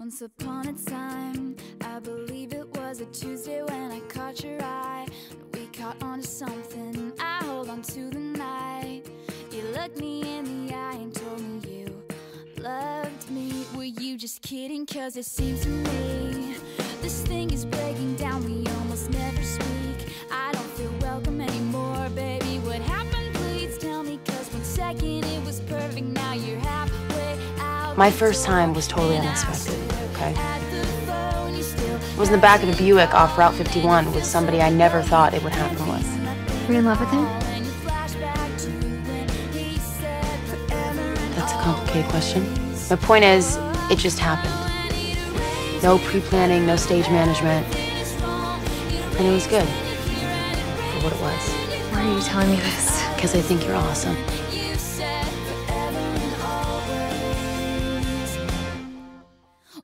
Once upon a time, I believe it was a Tuesday when I caught your eye. We caught on to something, and I hold on to the night. You looked me in the eye and told me you loved me. Were you just kidding? Cause it seems to me this thing is breaking down, we almost never speak. I don't feel welcome anymore, baby, what happened? Please tell me, cause 1 second it was perfect, now you're halfway out. My first time was totally unexpected. Okay. I was in the back of the Buick off Route 51 with somebody I never thought it would happen with. Were you in love with him? That's a complicated question. The point is, it just happened. No pre-planning, no stage management. And it was good. For what it was. Why are you telling me this? Because I think you're awesome.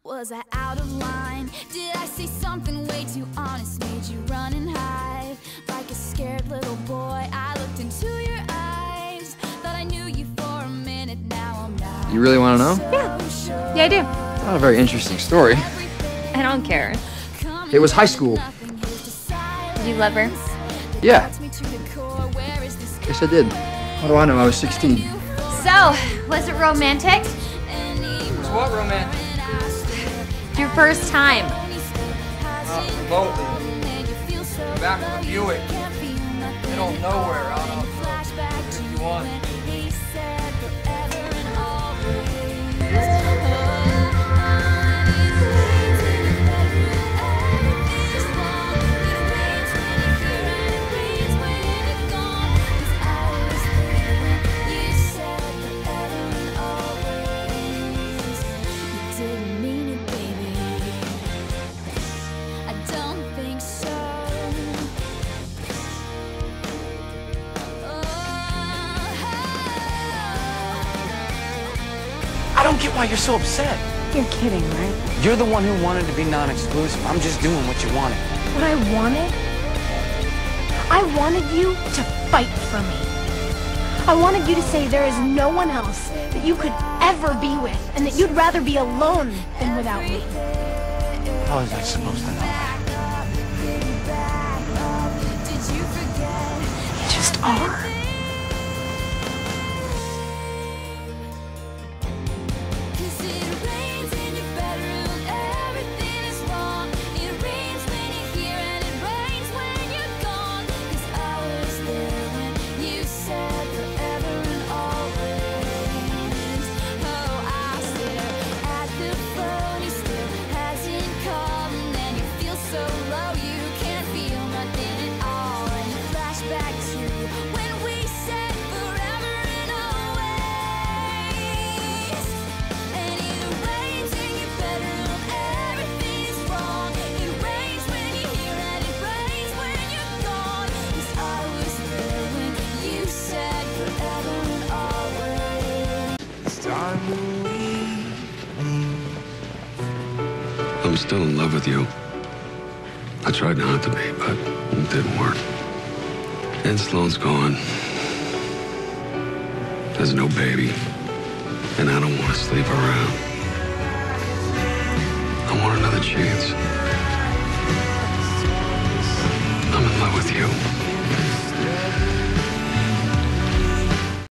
Was I out of line? Did I say something way too honest? Made you run and hide like a scared little boy. I looked into your eyes, thought I knew you for a minute. Now I'm not. You really want to know? Yeah, I do. It's not a very interesting story. I don't care. It was high school. Did you love her? Yeah. Yes, I did. What do I know? I was 16. So, was it romantic? It was what romantic? Your first time. Remotely. Back in the Buick. Middle of nowhere out on Route 51. I don't get why you're so upset. You're kidding, right? You're the one who wanted to be non-exclusive. I'm just doing what you wanted. What I wanted? I wanted you to fight for me. I wanted you to say there is no one else that you could ever be with, and that you'd rather be alone than without me. How was I supposed to know that? You just are. I'm still in love with you. I tried not to be, but it didn't work. And Sloane's gone. There's no baby. And I don't want to sleep around. I want another chance. I'm in love with you.